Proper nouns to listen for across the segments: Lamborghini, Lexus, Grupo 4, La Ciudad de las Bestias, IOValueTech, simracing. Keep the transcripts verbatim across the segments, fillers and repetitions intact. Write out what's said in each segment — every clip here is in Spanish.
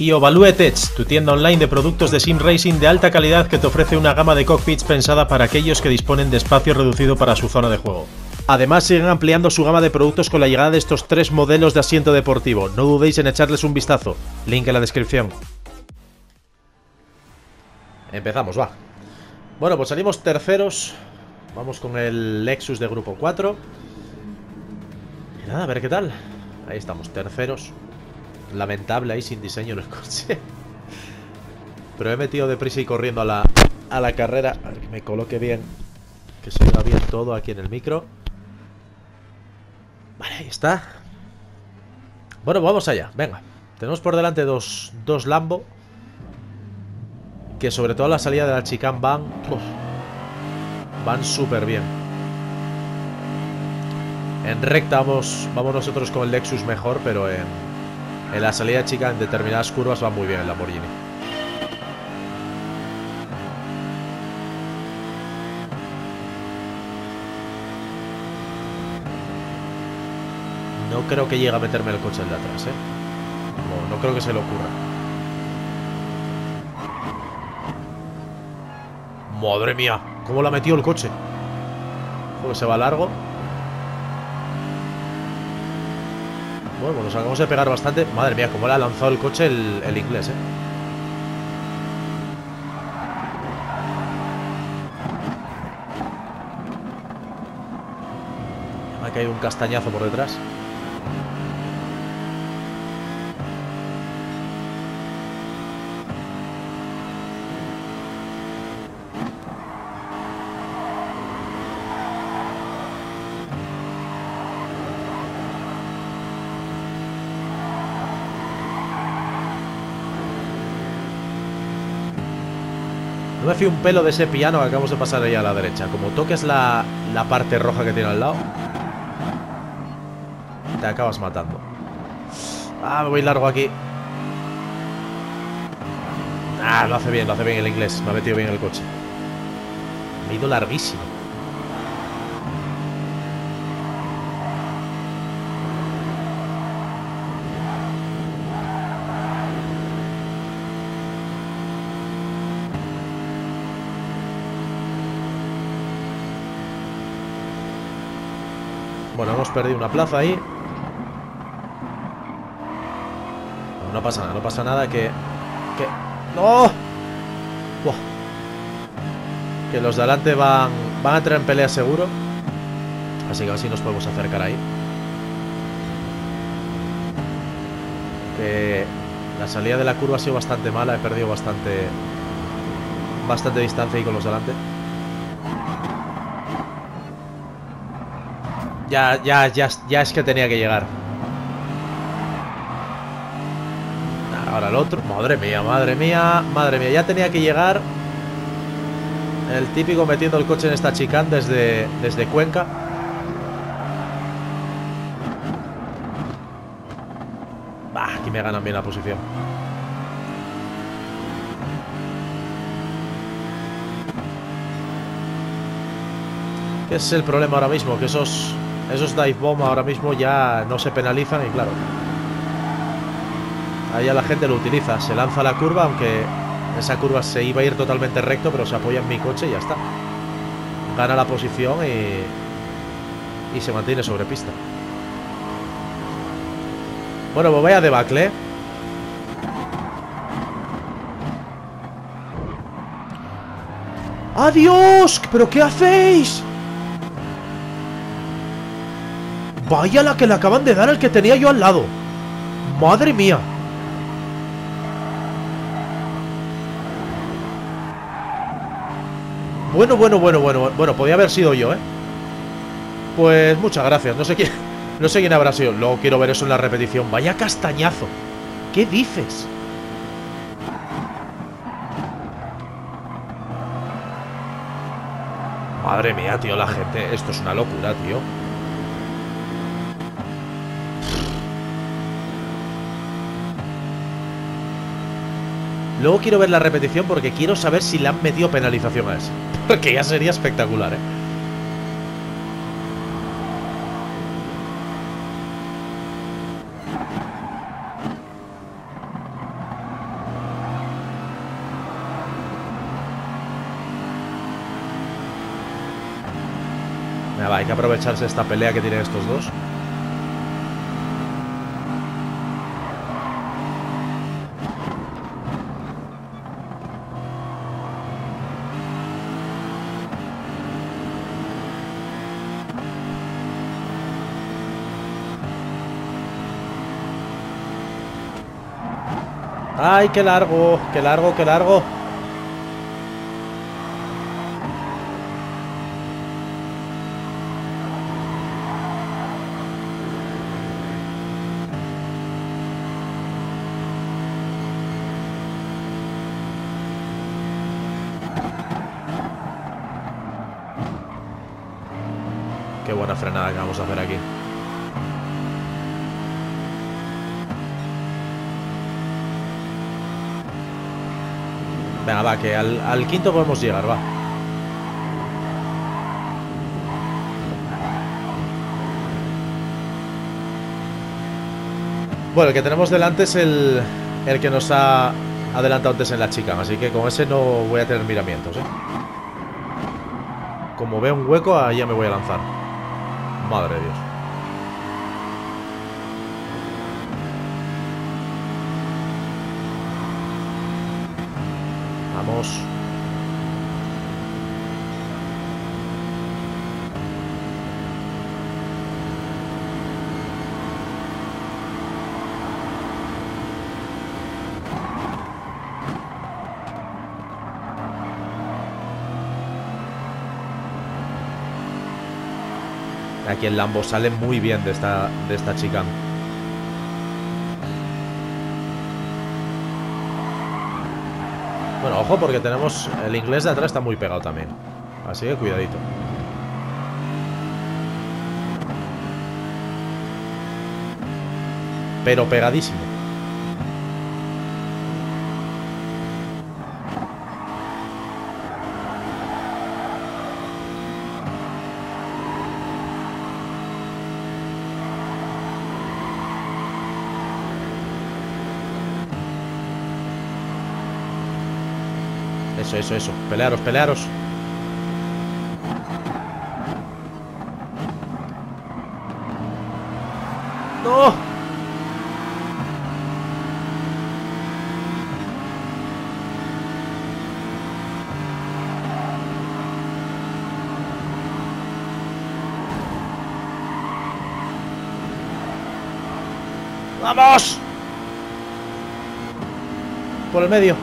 IOValueTech, tu tienda online de productos de sim racing de alta calidad que te ofrece una gama de cockpits pensada para aquellos que disponen de espacio reducido para su zona de juego. Además, siguen ampliando su gama de productos con la llegada de estos tres modelos de asiento deportivo. No dudéis en echarles un vistazo. Link en la descripción. Empezamos, va. Bueno, pues salimos terceros. Vamos con el Lexus de Grupo cuatro. Y nada, a ver qué tal. Ahí estamos, terceros. Lamentable ahí sin diseño en el coche. Pero he metido deprisa y corriendo a la, a la carrera. A ver que me coloque bien. Que se vea bien todo aquí en el micro. Vale, ahí está. Bueno, vamos allá, venga. Tenemos por delante dos, dos Lambo. Que sobre todo a la salida de la chicane van... Uf, van súper bien. En recta vamos, vamos nosotros con el Lexus mejor, pero en, en la salida de chicane en determinadas curvas va muy bien el Lamborghini. No creo que llegue a meterme el coche el de atrás, ¿eh? No, no creo que se le ocurra. Madre mía, cómo la ha metido el coche. Porque se va largo. Bueno, nos acabamos de pegar bastante. Madre mía, cómo le ha lanzado el coche el, el inglés, eh. Me ha caído un castañazo por detrás. Me fui un pelo de ese piano que acabamos de pasar ahí a la derecha. Como toques la, la parte roja que tiene al lado, te acabas matando. Ah, me voy largo aquí. Ah, lo hace bien, lo hace bien el inglés. Me ha metido bien el coche. Me he ido larguísimo. Bueno, hemos perdido una plaza ahí. No, no pasa nada, no pasa nada que... que... ¡No! Buah. Que los de adelante van, van a entrar en pelea seguro. Así que así nos podemos acercar ahí. Que la salida de la curva ha sido bastante mala. He perdido bastante... Bastante distancia ahí con los de adelante. Ya, ya, ya, ya es que tenía que llegar. Ahora el otro. Madre mía, madre mía, madre mía. Ya tenía que llegar. El típico metiendo el coche en esta chicane desde, desde Cuenca. Bah, aquí me ganan bien la posición. ¿Qué es el problema ahora mismo? Que esos... Esos dive bomb ahora mismo ya no se penalizan y claro, ahí a la gente lo utiliza. Se lanza la curva, aunque esa curva se iba a ir totalmente recto, pero se apoya en mi coche y ya está. Gana la posición y, y se mantiene sobre pista. Bueno, pues vaya debacle, ¿eh? ¡Adiós! ¿Pero qué hacéis? Vaya la que le acaban de dar al que tenía yo al lado. Madre mía. Bueno, bueno, bueno, bueno. Bueno, podía haber sido yo, ¿eh? Pues muchas gracias. No sé quién, no sé quién habrá sido. Luego quiero ver eso en la repetición. Vaya castañazo. ¿Qué dices? Madre mía, tío, la gente. Esto es una locura, tío. Luego quiero ver la repetición porque quiero saber si le han metido penalización a ese. Porque ya sería espectacular, ¿eh? Venga, va, hay que aprovecharse esta pelea que tienen estos dos. ¡Ay, qué largo! ¡Qué largo, qué largo! ¡Qué buena frenada que vamos a hacer aquí! Venga, va, que al, al quinto podemos llegar, va. Bueno, el que tenemos delante es el, el que nos ha adelantado antes en la chicana, así que con ese no voy a tener miramientos, ¿eh? Como veo un hueco, ahí ya me voy a lanzar. Madre de Dios. Aquí el Lambo sale muy bien de esta, de esta chicane. Bueno, ojo, porque tenemos... El inglés de atrás está muy pegado también. Así que cuidadito. Pero pegadísimo. Eso, eso, eso. Pelearos, pelearos. ¡No! ¡Vamos! Por el medio.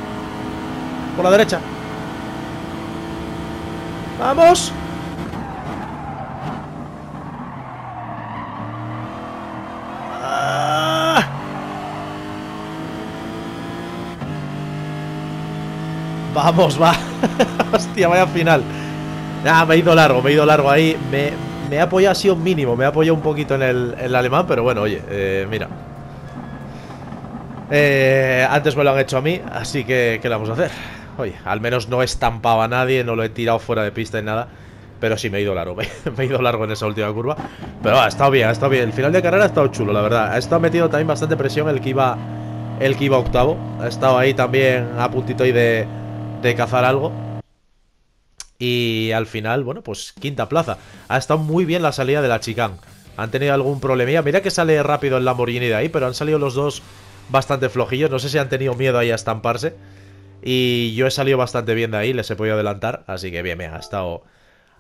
Por la derecha. ¡Vamos! ¡Ah! ¡Vamos, va! ¡Hostia, vaya final! Nah, me he ido largo, me he ido largo ahí. Me, me he apoyado así un mínimo, me he apoyado un poquito en el, en el alemán, pero bueno, oye, eh, mira. Eh, antes me lo han hecho a mí, así que, ¿qué le vamos a hacer? Oye, al menos no he estampado a nadie, no lo he tirado fuera de pista ni nada. Pero sí, me he ido largo, me, me he ido largo en esa última curva. Pero ah, ha estado bien, ha estado bien. El final de carrera ha estado chulo, la verdad. Ha estado metido también bastante presión el que iba, el que iba octavo. Ha estado ahí también a puntito ahí de, de cazar algo. Y al final, bueno, pues quinta plaza. Ha estado muy bien la salida de la chicane. Han tenido algún problemilla. Mira que sale rápido el Lamborghini de ahí, pero han salido los dos bastante flojillos. No sé si han tenido miedo ahí a estamparse. Y yo he salido bastante bien de ahí, les he podido adelantar, así que bien, bien, ha estado,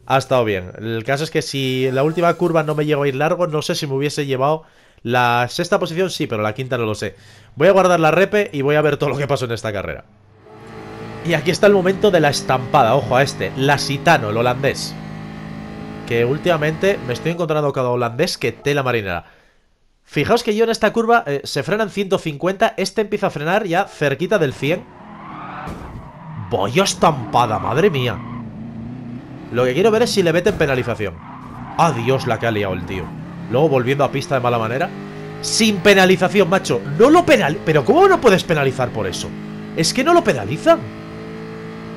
ha estado bien. El caso es que si la última curva no me llegó a ir largo, no sé si me hubiese llevado la sexta posición, sí, pero la quinta no lo sé. Voy a guardar la repe y voy a ver todo lo que pasó en esta carrera. Y aquí está el momento de la estampada, ojo a este, Lasitano, el holandés. Que últimamente me estoy encontrando cada holandés que tela marinera. Fijaos que yo en esta curva eh, se frenan ciento cincuenta, este empieza a frenar ya cerquita del cien. Vaya estampada, madre mía. Lo que quiero ver es si le meten penalización. Adiós la que ha liado el tío. Luego volviendo a pista de mala manera. Sin penalización, macho. No lo penal... Pero ¿cómo no puedes penalizar por eso? Es que no lo penalizan.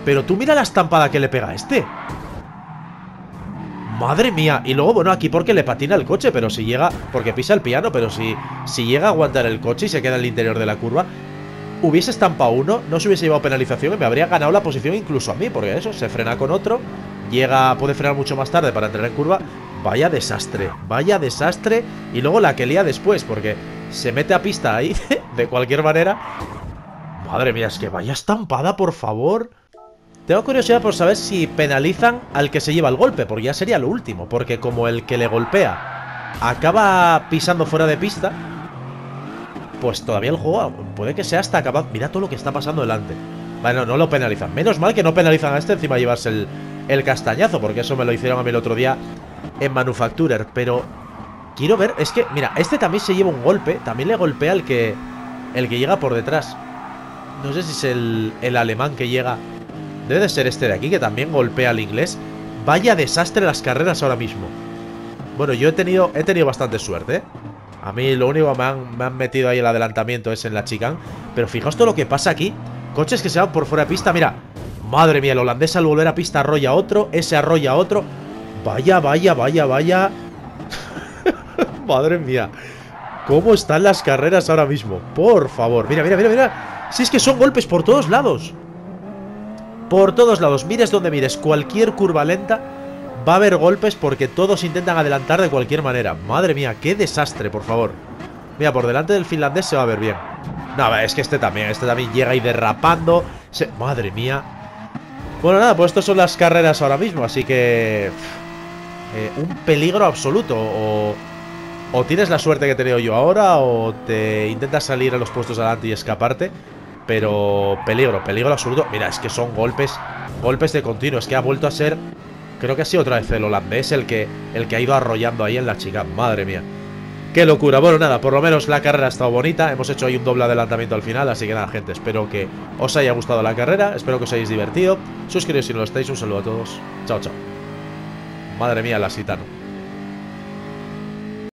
Pero tú mira la estampada que le pega a este. Madre mía. Y luego, bueno, aquí porque le patina el coche. Pero si llega... Porque pisa el piano. Pero si, si llega a aguantar el coche y se queda en el interior de la curva... Hubiese estampado uno, no se hubiese llevado penalización y me habría ganado la posición incluso a mí, porque eso, se frena con otro, llega, puede frenar mucho más tarde para entrar en curva Vaya desastre, vaya desastre. Y luego la que lía después, porque se mete a pista ahí, de cualquier manera. Madre mía, es que vaya estampada, por favor. Tengo curiosidad por saber si penalizan al que se lleva el golpe, porque ya sería lo último. Porque como el que le golpea acaba pisando fuera de pista, pues todavía el juego puede que sea hasta acabado. Mira todo lo que está pasando delante. Bueno, no lo penalizan. Menos mal que no penalizan a este encima de llevarse el, el castañazo, porque eso me lo hicieron a mí el otro día en Manufacturer. Pero quiero ver, es que, mira, este también se lleva un golpe. También le golpea el que el que llega por detrás. No sé si es el, el alemán que llega. Debe de ser este de aquí, que también golpea al inglés. Vaya desastre las carreras ahora mismo. Bueno, yo he tenido, he tenido bastante suerte, ¿eh? A mí lo único que me han, me han metido ahí el adelantamiento es en la chicane. Pero fijaos todo lo que pasa aquí. Coches que se van por fuera de pista, mira. Madre mía, el holandés al volver a pista arrolla otro. Ese arrolla otro. Vaya, vaya, vaya, vaya. Madre mía. ¿Cómo están las carreras ahora mismo? Por favor. Mira, mira, mira, mira. Si es que son golpes por todos lados. Por todos lados. Mires donde mires. Cualquier curva lenta va a haber golpes porque todos intentan adelantar de cualquier manera. Madre mía, qué desastre, por favor. Mira, por delante del finlandés se va a ver bien. No, es que este también, este también llega ahí derrapando. Se... Madre mía. Bueno, nada, pues estas son las carreras ahora mismo, así que... Eh, un peligro absoluto. O, o tienes la suerte que he tenido yo ahora, o te intentas salir a los puestos adelante y escaparte. Pero peligro, peligro absoluto. Mira, es que son golpes, golpes de continuo. Es que ha vuelto a ser, creo que ha sido otra vez el holandés el que, el que ha ido arrollando ahí en la chica. Madre mía. ¡Qué locura! Bueno, nada, por lo menos la carrera ha estado bonita. Hemos hecho ahí un doble adelantamiento al final. Así que nada, gente, espero que os haya gustado la carrera. Espero que os hayáis divertido. Suscribiros si no lo estáis. Un saludo a todos. Chao, chao. Madre mía, la Citano.